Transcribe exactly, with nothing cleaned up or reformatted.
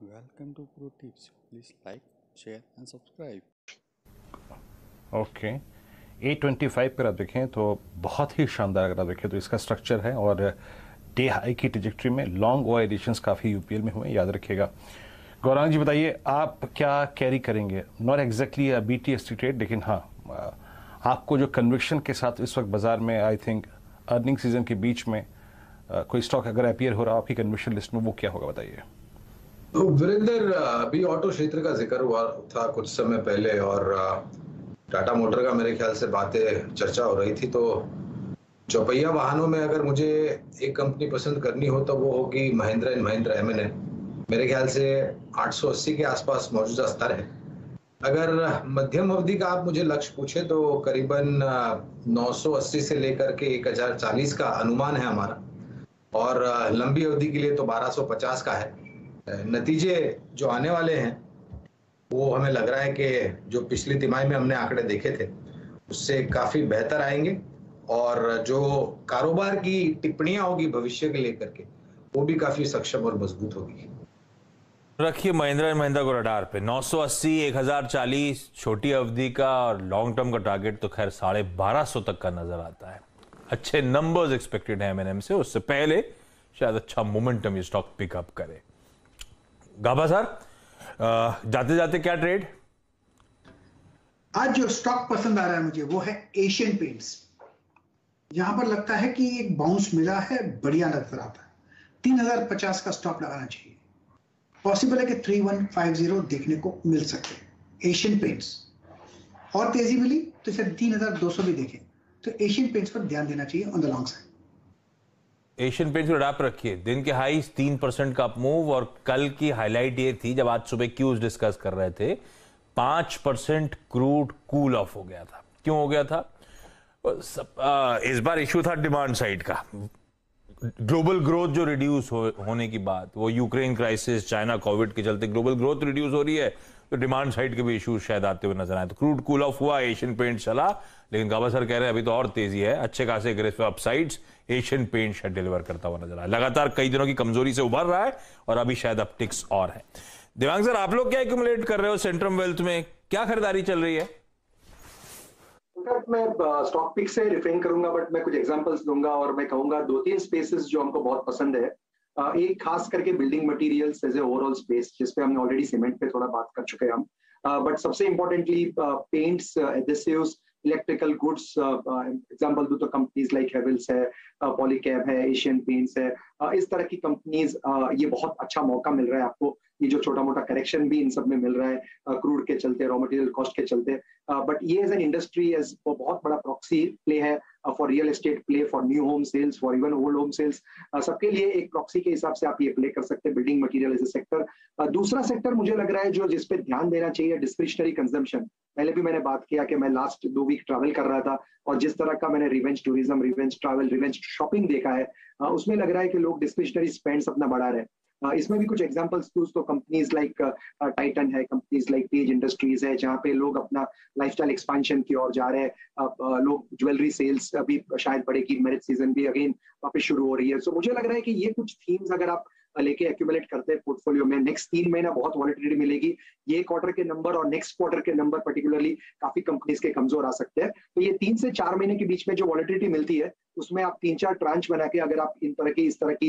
Welcome to Pro Tips. Please like, share and subscribe. Okay A twenty five पर आप देखें तो बहुत ही शानदार, अगर आप देखें तो इसका स्ट्रक्चर है और डे हाई की ट्रजेक्ट्री में लॉन्ग ओ एडिशंस काफ़ी यूपीएल में हुए, याद रखिएगा। गौरांग जी बताइए आप क्या कैरी करेंगे? Not exactly B T S T trade, लेकिन हाँ आपको जो कन्विक्शन के साथ इस वक्त बाजार में आई थिंक अर्निंग सीजन के बीच में Uh, कोई स्टॉक अगर अपीयर हो रहा है आपकी कन्विक्शन लिस्ट में, वो क्या होगा बताइए। तो वीरेंद्र अभी ऑटो क्षेत्र का जिक्र हुआ था कुछ समय पहले और टाटा मोटर का मेरे ख्याल से बातें चर्चा हो रही थी। तो चौपहिया वाहनों में अगर मुझे एक कंपनी पसंद करनी हो तो वो होगी Mahindra and Mahindra M N A. मेरे ख्याल से आठ सौ अस्सी के आसपास मौजूदा स्तर है। अगर मध्यम अवधि का आप मुझे लक्ष्य पूछे तो करीबन नौ सौ अस्सी से लेकर के एक हजार चालीस का अनुमान है हमारा और लंबी अवधि के लिए तो बारह सौ पचास का है। नतीजे जो आने वाले हैं वो हमें लग रहा है कि जो पिछली तिमाही में हमने आंकड़े देखे थे उससे काफ़ी बेहतर आएंगे और जो कारोबार की टिप्पणियां होगी भविष्य के लेकर के वो भी काफ़ी सक्षम और मजबूत होगी। रखिए महिंद्रा एंड महिंद्रा को रडार पे। नौ सौ अस्सी, एक हजार चालीस छोटी अवधि का और लॉन्ग टर्म का टारगेट तो खैर साढ़े बारह सौ तक का नजर आता है। अच्छे नंबर्स एक्सपेक्टेड हैं एम एन एम से, उससे पहले शायद अच्छा मोमेंटम ये स्टॉक पिकअप करे। गाबा सर जाते जाते क्या ट्रेड? आज जो स्टॉक पसंद आ रहा है मुझे वो है एशियन पेंट्स। यहां पर लगता है कि एक बाउंस मिला है, बढ़िया नजर आता है। तीन हजार पचास का स्टॉप लगाना चाहिए। पॉसिबल है कि थ्री वन फाइव जीरो देखने को मिल सके। एशियन पेंट्स और तेजी मिली तो इसे तीन हजार दो सौ भी देखें, तो एशियन पेंट्स पर ध्यान देना चाहिए on the long side. Asian paints को आप रखिए। दिन के हाई तीन परसेंट का अपमूव और कल की हाईलाइट ये थी जब आज सुबह क्यूज डिस्कस कर रहे थे, पांच परसेंट क्रूड कूल ऑफ हो गया था। क्यों हो गया था? सब, आ, इस बार इश्यू था डिमांड साइड का। ग्लोबल ग्रोथ जो रिड्यूस हो, होने की बात, वो यूक्रेन क्राइसिस, चाइना कोविड के चलते ग्लोबल ग्रोथ रिड्यूस हो रही है तो डिमांड साइड के भी इश्यूज शायद आते हुए नजर आए। तो क्रूड कूल ऑफ हुआ, एशियन पेंट चला, लेकिन गाबा सर कह रहे हैं अभी तो और तेजी है, अच्छे खासे अग्रेसिव अपसाइड्स एशियन पेंट शायद डिलीवर करता हुआ नजर आया। लगातार कई दिनों की कमजोरी से उभर रहा है और अभी शायद अपटिक्स और है। दिवांग सर आप लोग क्या एक्यूमुलेट कर रहे हो सेंट्रम वेल्थ में, क्या खरीदारी चल रही है? मैं स्टॉक पिक से रिफ्रेन करूंगा बट मैं कुछ एग्जाम्पल्स दूंगा और मैं कहूंगा दो तीन स्पेसेस जो हमको बहुत पसंद है। एक खास करके building materials as a overall space, जिसपे हमने ऑलरेडी सीमेंट पे थोड़ा बात कर चुके हैं हम, बट सबसे importantly paints, adhesives, electrical goods. Example दो तो कंपनीज लाइक हेवेल्स है, पॉलीकैब है, एशियन पेंट्स है, uh, इस तरह की कंपनीज। uh, ये बहुत अच्छा मौका मिल रहा है आपको। ये जो छोटा मोटा करेक्शन भी इन सब में मिल रहा है क्रूड uh, के चलते, रॉ मटेरियल कॉस्ट के चलते, बट uh, ये एज एन इंडस्ट्री एज बहुत बड़ा प्रॉक्सी प्ले है for real estate play, for new home sales, for even old home sales, सबके लिए एक प्रॉक्सी के हिसाब से आप ये प्ले कर सकते हैं building material as a sector. uh, दूसरा सेक्टर मुझे लग रहा है जो जिसपे ध्यान देना चाहिए डिस्क्रिशनरी कंजम्पशन। पहले भी मैंने बात किया कि मैं लास्ट दो वीक ट्रैवल कर रहा था और जिस तरह का मैंने revenge tourism, revenge travel, revenge shopping देखा है, uh, उसमें लग रहा है कि लोग डिस्क्रिशनरी स्पेंड्स अपना बढ़ा रहे हैं। Uh, इसमें भी कुछ एग्जांपल्स टूज तो कंपनीज लाइक टाइटन है, कंपनीज लाइक पेज इंडस्ट्रीज है, जहाँ पे लोग अपना लाइफस्टाइल एक्सपेंशन की ओर जा रहे हैं। uh, uh, लोग ज्वेलरी सेल्स अभी शायद बढ़ेगी, मैरिज सीजन भी अगेन वापस शुरू हो रही है। सो so, मुझे लग रहा है कि ये कुछ थीम्स अगर आप लेके एक्यूमुलेट करते हैं पोर्टफोलियो में, नेक्स्ट तीन महीना बहुत वॉलिटिलिटी मिलेगी। ये क्वार्टर के नंबर और नेक्स्ट क्वार्टर के नंबर पर्टिकुलरली काफी कंपनीज के कमजोर आ सकते हैं। तो ये तीन से चार महीने के बीच में जो वॉलिटिलिटी मिलती है उसमें आप तीन चार ट्रांच बना के अगर आप इन तरह की इस तरह की